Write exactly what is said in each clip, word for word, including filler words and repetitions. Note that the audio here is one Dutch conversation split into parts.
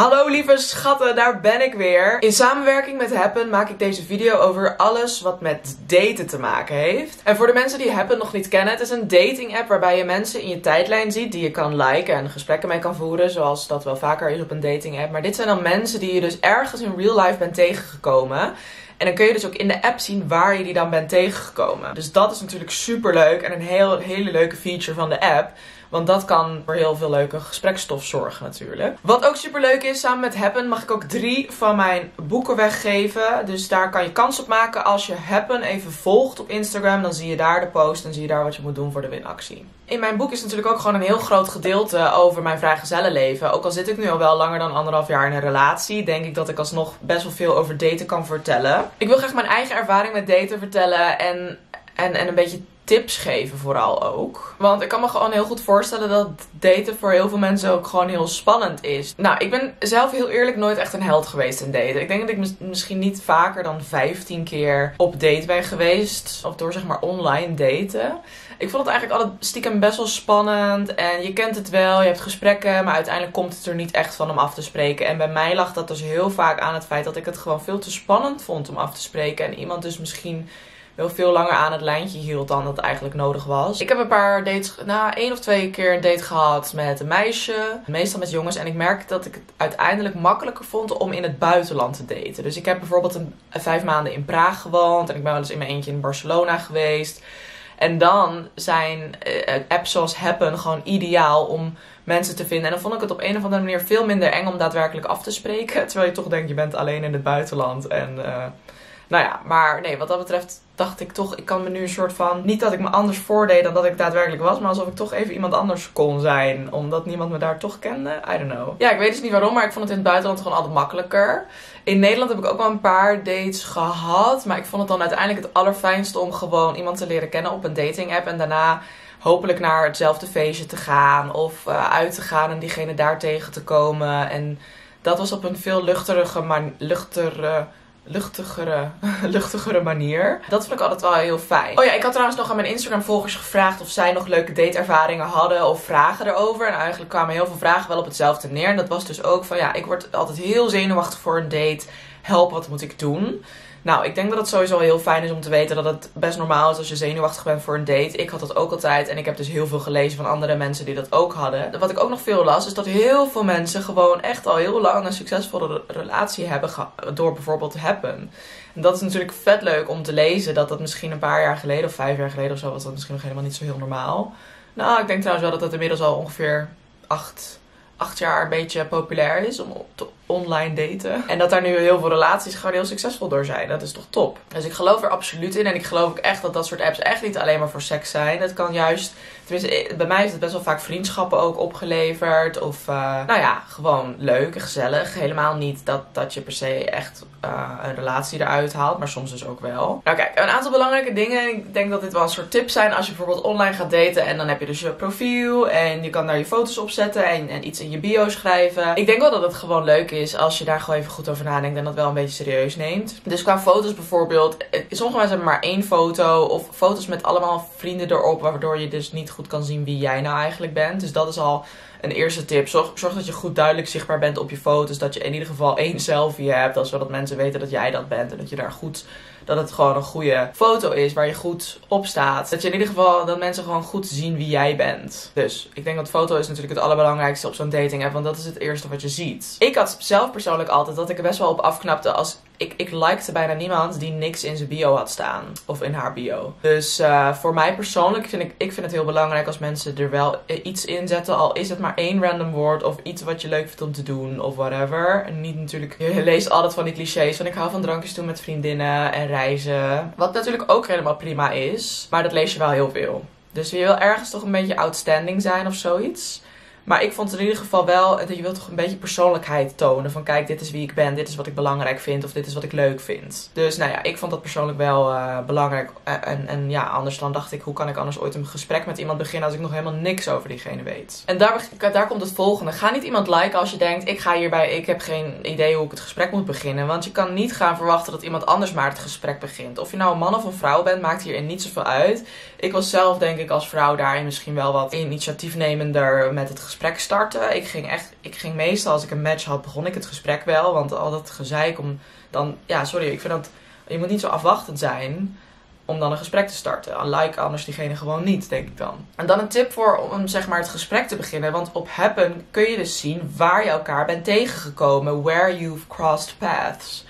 Hallo lieve schatten, daar ben ik weer. In samenwerking met happn maak ik deze video over alles wat met daten te maken heeft. En voor de mensen die happn nog niet kennen, het is een dating app waarbij je mensen in je tijdlijn ziet die je kan liken en gesprekken mee kan voeren, zoals dat wel vaker is op een dating app. Maar dit zijn dan mensen die je dus ergens in real life bent tegengekomen. En dan kun je dus ook in de app zien waar je die dan bent tegengekomen. Dus dat is natuurlijk super leuk en een heel, hele leuke feature van de app. Want dat kan voor heel veel leuke gespreksstof zorgen natuurlijk. Wat ook super leuk is, samen met happn mag ik ook drie van mijn boeken weggeven. Dus daar kan je kans op maken als je happn even volgt op Instagram. Dan zie je daar de post en zie je daar wat je moet doen voor de winactie. In mijn boek is natuurlijk ook gewoon een heel groot gedeelte over mijn vrijgezellenleven. Ook al zit ik nu al wel langer dan anderhalf jaar in een relatie, denk ik dat ik alsnog best wel veel over daten kan vertellen. Ik wil graag mijn eigen ervaring met daten vertellen en, en, en een beetje tips geven vooral ook. Want ik kan me gewoon heel goed voorstellen dat daten voor heel veel mensen ook gewoon heel spannend is. Nou, ik ben zelf heel eerlijk nooit echt een held geweest in daten. Ik denk dat ik misschien niet vaker dan vijftien keer op date ben geweest. Of door zeg maar online daten. Ik vond het eigenlijk altijd stiekem best wel spannend. En je kent het wel, je hebt gesprekken, maar uiteindelijk komt het er niet echt van om af te spreken. En bij mij lag dat dus heel vaak aan het feit dat ik het gewoon veel te spannend vond om af te spreken. En iemand dus misschien wel veel langer aan het lijntje hield dan dat eigenlijk nodig was. Ik heb een paar dates, nou één of twee keer een date gehad met een meisje. Meestal met jongens. En ik merk dat ik het uiteindelijk makkelijker vond om in het buitenland te daten. Dus ik heb bijvoorbeeld een, vijf maanden in Praag gewoond. En ik ben wel eens in mijn eentje in Barcelona geweest. En dan zijn uh, apps zoals happn gewoon ideaal om mensen te vinden. En dan vond ik het op een of andere manier veel minder eng om daadwerkelijk af te spreken. Terwijl je toch denkt, je bent alleen in het buitenland. En uh, nou ja, maar nee, wat dat betreft dacht ik toch, ik kan me nu een soort van, niet dat ik me anders voordeed dan dat ik daadwerkelijk was, maar alsof ik toch even iemand anders kon zijn. Omdat niemand me daar toch kende. I don't know. Ja, ik weet dus niet waarom, maar ik vond het in het buitenland gewoon altijd makkelijker. In Nederland heb ik ook wel een paar dates gehad, maar ik vond het dan uiteindelijk het allerfijnste om gewoon iemand te leren kennen op een dating app en daarna hopelijk naar hetzelfde feestje te gaan of uh, uit te gaan en diegene daar tegen te komen. En dat was op een veel luchterige man luchtere Luchtigere, luchtigere manier. Dat vond ik altijd wel heel fijn. Oh ja, ik had trouwens nog aan mijn Instagram volgers gevraagd of zij nog leuke dateervaringen hadden of vragen erover. En eigenlijk kwamen heel veel vragen wel op hetzelfde neer. En dat was dus ook van ja, ik word altijd heel zenuwachtig voor een date. Help, wat moet ik doen? Nou, ik denk dat het sowieso heel fijn is om te weten dat het best normaal is als je zenuwachtig bent voor een date. Ik had dat ook altijd en ik heb dus heel veel gelezen van andere mensen die dat ook hadden. Wat ik ook nog veel las is dat heel veel mensen gewoon echt al heel lang een succesvolle relatie hebben door bijvoorbeeld happn. En dat is natuurlijk vet leuk om te lezen dat dat misschien een paar jaar geleden of vijf jaar geleden of zo was dat misschien nog helemaal niet zo heel normaal. Nou, ik denk trouwens wel dat dat inmiddels al ongeveer acht... acht jaar een beetje populair is om te online daten. En dat daar nu heel veel relaties gewoon heel succesvol door zijn. Dat is toch top. Dus ik geloof er absoluut in. En ik geloof ook echt dat dat soort apps echt niet alleen maar voor seks zijn. Het kan juist, tenminste bij mij is het best wel vaak vriendschappen ook opgeleverd. Of uh, nou ja, gewoon leuk en gezellig. Helemaal niet dat, dat je per se echt uh, een relatie eruit haalt. Maar soms dus ook wel. Nou kijk, een aantal belangrijke dingen. Ik denk dat dit wel een soort tips zijn. Als je bijvoorbeeld online gaat daten en dan heb je dus je profiel. En je kan daar je foto's op zetten en, en iets in je bio schrijven. Ik denk wel dat het gewoon leuk is als je daar gewoon even goed over nadenkt en dat wel een beetje serieus neemt. Dus qua foto's bijvoorbeeld, sommige mensen hebben maar één foto of foto's met allemaal vrienden erop, waardoor je dus niet goed kan zien wie jij nou eigenlijk bent. Dus dat is al een eerste tip. Zorg, zorg dat je goed duidelijk zichtbaar bent op je foto's, dat je in ieder geval één selfie hebt, zodat mensen weten dat jij dat bent en dat je daar goed, dat het gewoon een goede foto is waar je goed op staat. Dat je in ieder geval, dat mensen gewoon goed zien wie jij bent. Dus ik denk dat foto is natuurlijk het allerbelangrijkste op zo'n dating app, want dat is het eerste wat je ziet. Ik had zelf persoonlijk altijd dat ik er best wel op afknapte als ik, ik likte bijna niemand die niks in zijn bio had staan. Of in haar bio. Dus uh, voor mij persoonlijk vind ik, ik vind het heel belangrijk als mensen er wel iets in zetten. Al is het maar één random woord of iets wat je leuk vindt om te doen of whatever. En niet natuurlijk, je leest altijd van die clichés van ik hou van drankjes doen met vriendinnen en reizen. Wat natuurlijk ook helemaal prima is. Maar dat lees je wel heel veel. Dus je wil ergens toch een beetje outstanding zijn of zoiets. Maar ik vond het in ieder geval wel, dat je wilt toch een beetje persoonlijkheid tonen. Van kijk, dit is wie ik ben, dit is wat ik belangrijk vind of dit is wat ik leuk vind. Dus nou ja, ik vond dat persoonlijk wel uh, belangrijk. En, en, en ja, anders dan dacht ik, hoe kan ik anders ooit een gesprek met iemand beginnen als ik nog helemaal niks over diegene weet. En daar, daar komt het volgende. Ga niet iemand liken als je denkt, ik ga hierbij, ik heb geen idee hoe ik het gesprek moet beginnen. Want je kan niet gaan verwachten dat iemand anders maar het gesprek begint. Of je nou een man of een vrouw bent, maakt hierin niet zoveel uit. Ik was zelf denk ik als vrouw daarin misschien wel wat initiatiefnemender met het gesprek. gesprek starten. Ik ging echt, ik ging meestal als ik een match had, begon ik het gesprek wel. Want al dat gezeik om dan, ja sorry, ik vind dat, je moet niet zo afwachtend zijn om dan een gesprek te starten. Like anders diegene gewoon niet, denk ik dan. En dan een tip voor om zeg maar het gesprek te beginnen. Want op happn kun je dus zien waar je elkaar bent tegengekomen. Where you've crossed paths.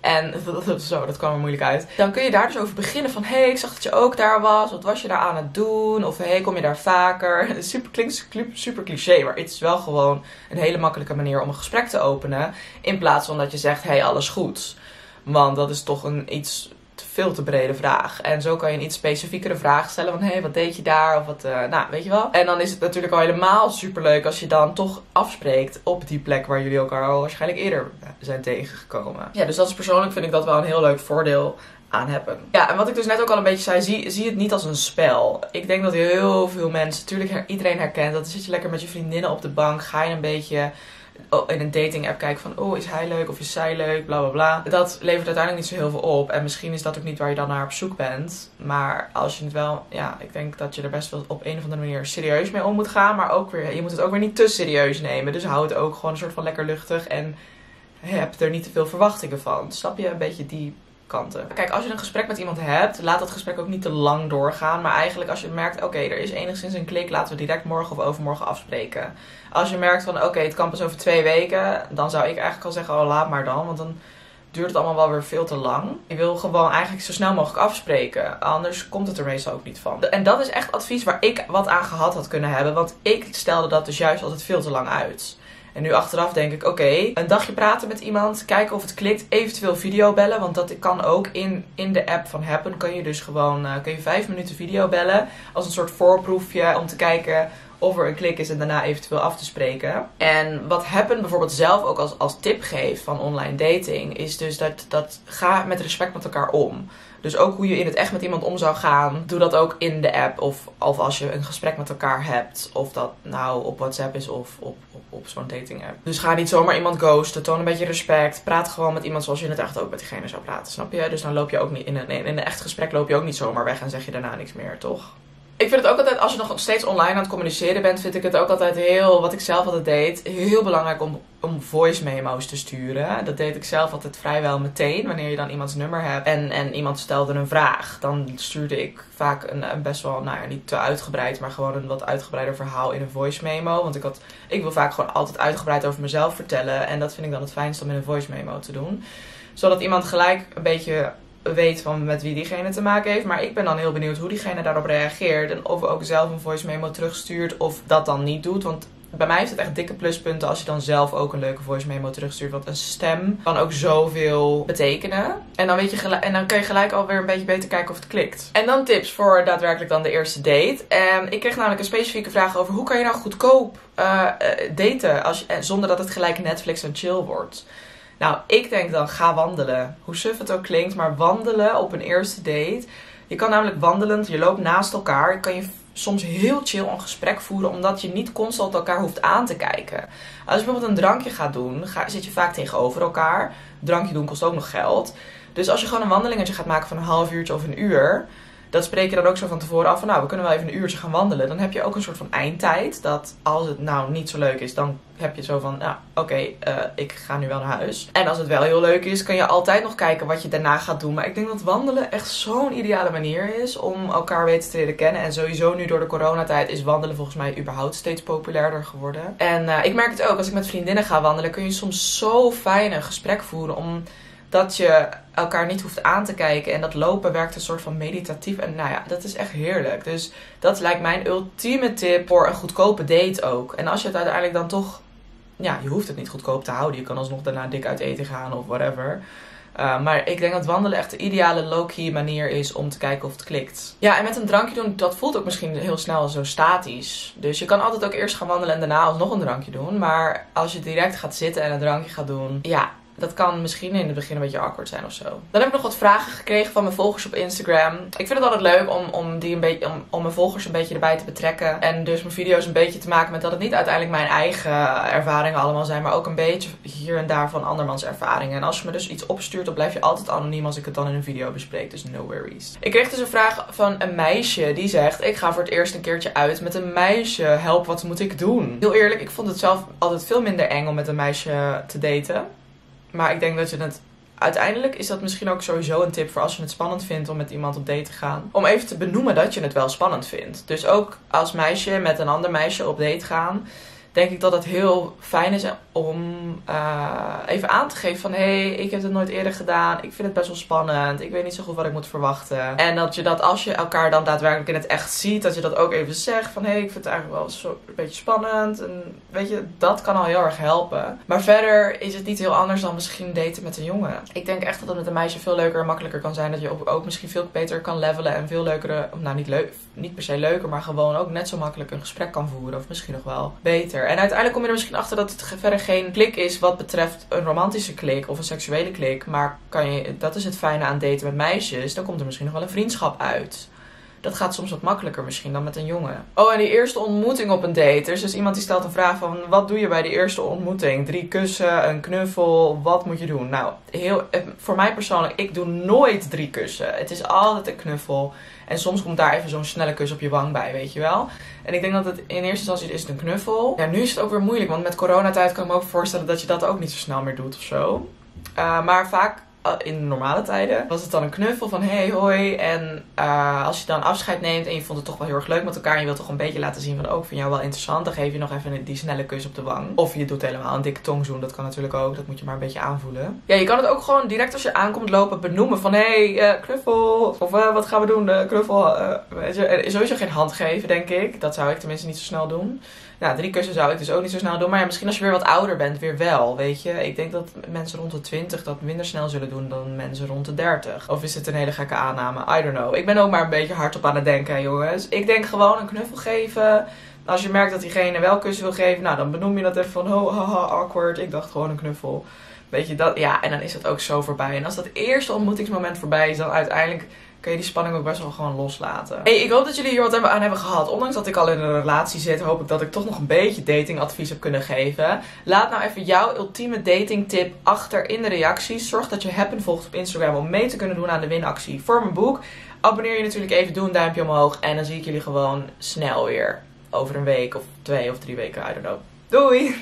En zo, dat kwam er moeilijk uit. Dan kun je daar dus over beginnen van... Hé, hey, ik zag dat je ook daar was. Wat was je daar aan het doen? Of hé, hey, kom je daar vaker? Super, klinkt super cliché, maar het is wel gewoon een hele makkelijke manier om een gesprek te openen. In plaats van dat je zegt, hé, hey, alles goed. Want dat is toch een iets te veel te brede vraag. En zo kan je een iets specifiekere vraag stellen van... Hé, hey, wat deed je daar? Of wat, uh, nou, weet je wel. En dan is het natuurlijk al helemaal superleuk als je dan toch afspreekt op die plek waar jullie elkaar al waarschijnlijk eerder zijn tegengekomen. Ja, dus dat is persoonlijk, vind ik dat wel een heel leuk voordeel aan happn. Ja, en wat ik dus net ook al een beetje zei, zie, zie het niet als een spel. Ik denk dat heel veel mensen, natuurlijk iedereen herkent, dat zit je lekker met je vriendinnen op de bank, ga je een beetje in een dating app kijken van, oh, is hij leuk of is zij leuk, bla bla bla. Dat levert uiteindelijk niet zo heel veel op. En misschien is dat ook niet waar je dan naar op zoek bent. Maar als je het wel, ja, ik denk dat je er best wel op een of andere manier serieus mee om moet gaan. Maar ook weer, je moet het ook weer niet te serieus nemen. Dus hou het ook gewoon een soort van lekker luchtig en heb er niet te veel verwachtingen van. Snap je? Een beetje die kanten. Kijk, als je een gesprek met iemand hebt, laat dat gesprek ook niet te lang doorgaan. Maar eigenlijk als je merkt, oké, okay, er is enigszins een klik, laten we direct morgen of overmorgen afspreken. Als je merkt van, oké, okay, het kan pas over twee weken, dan zou ik eigenlijk al zeggen, oh, laat maar dan. Want dan duurt het allemaal wel weer veel te lang. Je wil gewoon eigenlijk zo snel mogelijk afspreken. Anders komt het er meestal ook niet van. En dat is echt advies waar ik wat aan gehad had kunnen hebben. Want ik stelde dat dus juist altijd veel te lang uit. En nu achteraf denk ik, oké, okay, een dagje praten met iemand, kijken of het klikt, eventueel videobellen, want dat kan ook in, in de app van happn. Kun je dus gewoon uh, kun je vijf minuten videobellen als een soort voorproefje om te kijken of er een klik is en daarna eventueel af te spreken. En wat happn bijvoorbeeld zelf ook als, als tip geeft van online dating, is dus dat, dat ga met respect met elkaar om. Dus ook hoe je in het echt met iemand om zou gaan, doe dat ook in de app. Of, of als je een gesprek met elkaar hebt, of dat nou op WhatsApp is of op, op, op zo'n dating app. Dus ga niet zomaar iemand ghosten, toon een beetje respect. Praat gewoon met iemand zoals je in het echt ook met diegene zou praten, snap je? Dus dan loop je ook niet, in een, in een echt gesprek loop je ook niet zomaar weg en zeg je daarna niks meer, toch? Ik vind het ook altijd, als je nog steeds online aan het communiceren bent, vind ik het ook altijd heel, wat ik zelf altijd deed, heel belangrijk om, om voice memo's te sturen. Dat deed ik zelf altijd vrijwel meteen, wanneer je dan iemands nummer hebt en, en iemand stelde een vraag. Dan stuurde ik vaak een, een best wel, nou ja, niet te uitgebreid, maar gewoon een wat uitgebreider verhaal in een voice memo. Want ik, had, ik wil vaak gewoon altijd uitgebreid over mezelf vertellen en dat vind ik dan het fijnst om in een voice memo te doen. Zodat iemand gelijk een beetje weet van met wie diegene te maken heeft. Maar ik ben dan heel benieuwd hoe diegene daarop reageert. En of ook zelf een voice memo terugstuurt of dat dan niet doet. Want bij mij heeft het echt dikke pluspunten als je dan zelf ook een leuke voice memo terugstuurt. Want een stem kan ook zoveel betekenen. En dan, weet je gelijk, en dan kun je gelijk alweer een beetje beter kijken of het klikt. En dan tips voor daadwerkelijk dan de eerste date. En ik kreeg namelijk een specifieke vraag over hoe kan je nou goedkoop uh, daten als je, zonder dat het gelijk Netflix en chill wordt. Nou, ik denk dan, ga wandelen. Hoe suf het ook klinkt, maar wandelen op een eerste date. Je kan namelijk wandelend, je loopt naast elkaar. Kan je soms heel chill een gesprek voeren, omdat je niet constant elkaar hoeft aan te kijken. Als je bijvoorbeeld een drankje gaat doen, ga, zit je vaak tegenover elkaar. Drankje doen kost ook nog geld. Dus als je gewoon een wandelingetje gaat maken van een half uurtje of een uur, dat spreek je dan ook zo van tevoren af van, nou, we kunnen wel even een uurtje gaan wandelen. Dan heb je ook een soort van eindtijd. Dat als het nou niet zo leuk is, dan heb je zo van, nou, oké, okay, uh, ik ga nu wel naar huis. En als het wel heel leuk is, kan je altijd nog kijken wat je daarna gaat doen. Maar ik denk dat wandelen echt zo'n ideale manier is om elkaar weten te leren kennen. En sowieso nu door de coronatijd is wandelen volgens mij überhaupt steeds populairder geworden. En uh, ik merk het ook, als ik met vriendinnen ga wandelen, kun je soms zo fijn een gesprek voeren om dat je elkaar niet hoeft aan te kijken. En dat lopen werkt een soort van meditatief. En nou ja, dat is echt heerlijk. Dus dat lijkt mijn ultieme tip voor een goedkope date ook. En als je het uiteindelijk dan toch, ja, je hoeft het niet goedkoop te houden. Je kan alsnog daarna dik uit eten gaan of whatever. Uh, maar ik denk dat wandelen echt de ideale low-key manier is om te kijken of het klikt. Ja, en met een drankje doen, dat voelt ook misschien heel snel zo statisch. Dus je kan altijd ook eerst gaan wandelen en daarna alsnog een drankje doen. Maar als je direct gaat zitten en een drankje gaat doen, ja, dat kan misschien in het begin een beetje awkward zijn of zo. Dan heb ik nog wat vragen gekregen van mijn volgers op Instagram. Ik vind het altijd leuk om, om, die een beetje, om, om mijn volgers een beetje erbij te betrekken. En dus mijn video's een beetje te maken met dat het niet uiteindelijk mijn eigen ervaringen allemaal zijn. Maar ook een beetje hier en daar van andermans ervaringen. En als je me dus iets opstuurt, dan blijf je altijd anoniem als ik het dan in een video bespreek. Dus no worries. Ik kreeg dus een vraag van een meisje die zegt: ik ga voor het eerst een keertje uit met een meisje. Help, wat moet ik doen? Heel eerlijk, ik vond het zelf altijd veel minder eng om met een meisje te daten. Maar ik denk dat je het... Uiteindelijk is dat misschien ook sowieso een tip voor als je het spannend vindt om met iemand op date te gaan. Om even te benoemen dat je het wel spannend vindt. Dus ook als meisje met een ander meisje op date gaan, denk ik dat het heel fijn is om uh, even aan te geven van: hé, hey, ik heb het nooit eerder gedaan. Ik vind het best wel spannend. Ik weet niet zo goed wat ik moet verwachten. En dat je dat als je elkaar dan daadwerkelijk in het echt ziet, dat je dat ook even zegt van: hé, hey, ik vind het eigenlijk wel zo een beetje spannend. En weet je, dat kan al heel erg helpen. Maar verder is het niet heel anders dan misschien daten met een jongen. Ik denk echt dat het met een meisje veel leuker en makkelijker kan zijn. Dat je ook misschien veel beter kan levelen en veel leukere, nou niet, leuk, niet per se leuker, maar gewoon ook net zo makkelijk een gesprek kan voeren. Of misschien nog wel beter. En uiteindelijk kom je er misschien achter dat het verder geen klik is wat betreft een romantische klik of een seksuele klik. Maar kan je, dat is het fijne aan daten met meisjes, dan komt er misschien nog wel een vriendschap uit. Dat gaat soms wat makkelijker misschien dan met een jongen. Oh, en die eerste ontmoeting op een date. Er is dus iemand die stelt een vraag van: wat doe je bij de eerste ontmoeting? Drie kussen, een knuffel, wat moet je doen? Nou, heel, voor mij persoonlijk, ik doe nooit drie kussen. Het is altijd een knuffel. En soms komt daar even zo'n snelle kus op je wang bij, weet je wel. En ik denk dat het in eerste instantie is een knuffel. Ja, nu is het ook weer moeilijk, want met coronatijd kan ik me ook voorstellen dat je dat ook niet zo snel meer doet of zo. Uh, maar vaak... in normale tijden was het dan een knuffel van: hey, hoi. En uh, als je dan afscheid neemt en je vond het toch wel heel erg leuk met elkaar en je wilt toch een beetje laten zien van: oh, ik vind jou wel interessant, dan geef je nog even die snelle kus op de wang. Of je doet helemaal een dikke tongzoen, dat kan natuurlijk ook. Dat moet je maar een beetje aanvoelen. Ja, je kan het ook gewoon direct als je aankomt lopen benoemen van: hé, hey, uh, knuffel. Of uh, wat gaan we doen, uh, knuffel. Uh, weet je, sowieso geen hand geven, denk ik. Dat zou ik tenminste niet zo snel doen. Nou, drie kussen zou ik dus ook niet zo snel doen. Maar ja, misschien als je weer wat ouder bent, weer wel, weet je. Ik denk dat mensen rond de twintig dat minder snel zullen doen dan mensen rond de dertig. Of is het een hele gekke aanname? I don't know. Ik ben ook maar een beetje hardop aan het denken, jongens. Ik denk gewoon een knuffel geven. Als je merkt dat diegene wel kussen wil geven, nou, dan benoem je dat even van: oh, haha, awkward. Ik dacht gewoon een knuffel. Weet je, dat, ja, en dan is dat ook zo voorbij. En als dat eerste ontmoetingsmoment voorbij is, dan uiteindelijk kun je die spanning ook best wel gewoon loslaten. Hey, ik hoop dat jullie hier wat aan hebben gehad. Ondanks dat ik al in een relatie zit, hoop ik dat ik toch nog een beetje datingadvies heb kunnen geven. Laat nou even jouw ultieme datingtip achter in de reacties. Zorg dat je Happn volgt op Instagram om mee te kunnen doen aan de winactie voor mijn boek. Abonneer je natuurlijk even, doe een duimpje omhoog. En dan zie ik jullie gewoon snel weer. Over een week of twee of drie weken, I don't know. Doei!